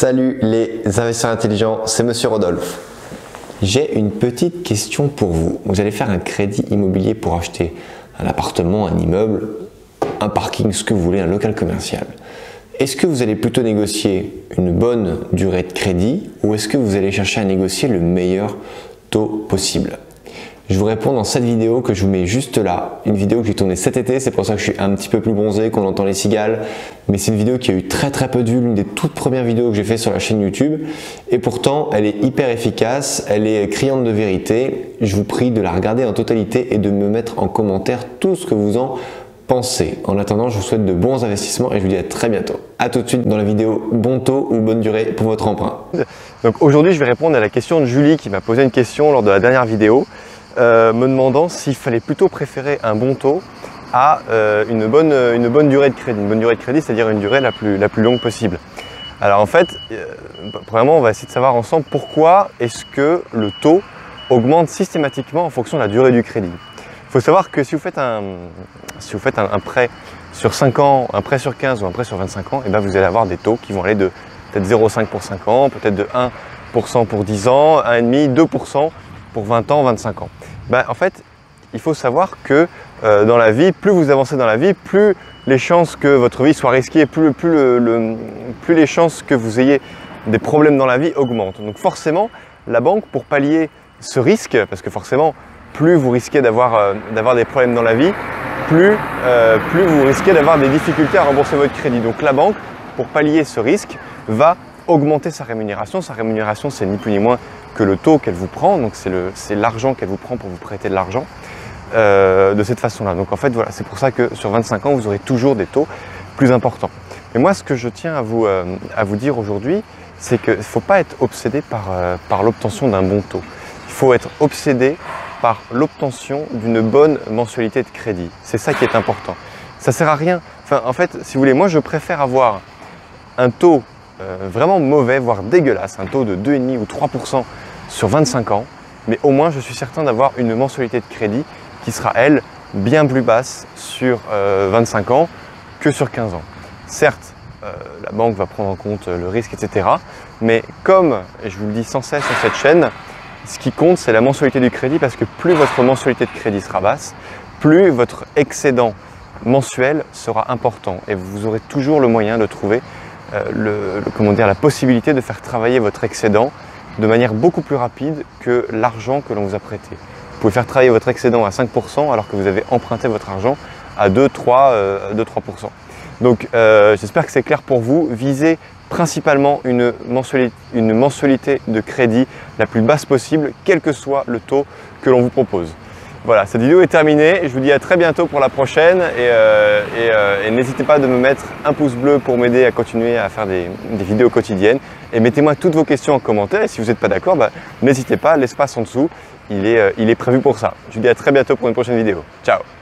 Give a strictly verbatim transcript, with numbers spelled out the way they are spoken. Salut les investisseurs intelligents, c'est Monsieur Rodolphe. J'ai une petite question pour vous. Vous allez faire un crédit immobilier pour acheter un appartement, un immeuble, un parking, ce que vous voulez, un local commercial. Est-ce que vous allez plutôt négocier une bonne durée de crédit ou est-ce que vous allez chercher à négocier le meilleur taux possible? Je vous réponds dans cette vidéo que je vous mets juste là, une vidéo que j'ai tournée cet été, c'est pour ça que je suis un petit peu plus bronzé, qu'on entend les cigales, mais c'est une vidéo qui a eu très très peu de vues, l'une des toutes premières vidéos que j'ai fait sur la chaîne YouTube, et pourtant elle est hyper efficace, elle est criante de vérité. Je vous prie de la regarder en totalité et de me mettre en commentaire tout ce que vous en pensez. En attendant, je vous souhaite de bons investissements et je vous dis à très bientôt. A tout de suite dans la vidéo bon taux ou bonne durée pour votre emprunt. Donc aujourd'hui je vais répondre à la question de Julie qui m'a posé une question lors de la dernière vidéo. Euh, me demandant s'il fallait plutôt préférer un bon taux à euh, une, bonne, une bonne durée de crédit. Une bonne durée de crédit, c'est-à-dire une durée la plus, la plus longue possible. Alors en fait, euh, premièrement, on va essayer de savoir ensemble pourquoi est-ce que le taux augmente systématiquement en fonction de la durée du crédit. Il faut savoir que si vous faites un, si vous faites un, un prêt sur cinq ans, un prêt sur quinze ou un prêt sur vingt-cinq ans, et bien vous allez avoir des taux qui vont aller de peut-être zéro virgule cinq pour cinq ans, peut-être de un pour cent pour dix ans, un virgule cinq pour cent, deux pour cent pour vingt ans, vingt-cinq ans. Ben, en fait, il faut savoir que euh, dans la vie, plus vous avancez dans la vie, plus les chances que votre vie soit risquée, plus, plus, le, le, plus les chances que vous ayez des problèmes dans la vie augmentent. Donc forcément, la banque, pour pallier ce risque, parce que forcément, plus vous risquez d'avoir euh, d'avoir des problèmes dans la vie, plus, euh, plus vous risquez d'avoir des difficultés à rembourser votre crédit. Donc la banque, pour pallier ce risque, va augmenter sa rémunération. Sa rémunération, c'est ni plus ni moins que le taux qu'elle vous prend, donc c'est l'argent qu'elle vous prend pour vous prêter de l'argent euh, de cette façon-là. Donc en fait, voilà, c'est pour ça que sur vingt-cinq ans, vous aurez toujours des taux plus importants. Mais moi, ce que je tiens à vous, euh, à vous dire aujourd'hui, c'est qu'il ne faut pas être obsédé par, euh, par l'obtention d'un bon taux. Il faut être obsédé par l'obtention d'une bonne mensualité de crédit. C'est ça qui est important. Ça ne sert à rien. Enfin, en fait, si vous voulez, moi, je préfère avoir un taux Euh, vraiment mauvais, voire dégueulasse, un taux de deux virgule cinq pour cent ou trois pour cent sur vingt-cinq ans, mais au moins je suis certain d'avoir une mensualité de crédit qui sera, elle, bien plus basse sur euh, vingt-cinq ans que sur quinze ans. Certes, euh, la banque va prendre en compte le risque, et cetera, mais comme, et je vous le dis sans cesse sur cette chaîne, ce qui compte, c'est la mensualité du crédit, parce que plus votre mensualité de crédit sera basse, plus votre excédent mensuel sera important et vous aurez toujours le moyen de trouver Euh, le, le, comment dire, la possibilité de faire travailler votre excédent de manière beaucoup plus rapide que l'argent que l'on vous a prêté. Vous pouvez faire travailler votre excédent à cinq pour cent alors que vous avez emprunté votre argent à deux trois pour cent. Euh, Donc euh, j'espère que c'est clair pour vous. Visez principalement une mensualité, une mensualité de crédit la plus basse possible, quel que soit le taux que l'on vous propose. Voilà, cette vidéo est terminée, je vous dis à très bientôt pour la prochaine et, euh, et, euh, et n'hésitez pas de me mettre un pouce bleu pour m'aider à continuer à faire des, des vidéos quotidiennes et mettez-moi toutes vos questions en commentaire et si vous n'êtes pas d'accord, bah, n'hésitez pas, l'espace en dessous, il est, euh, il est prévu pour ça. Je vous dis à très bientôt pour une prochaine vidéo. Ciao!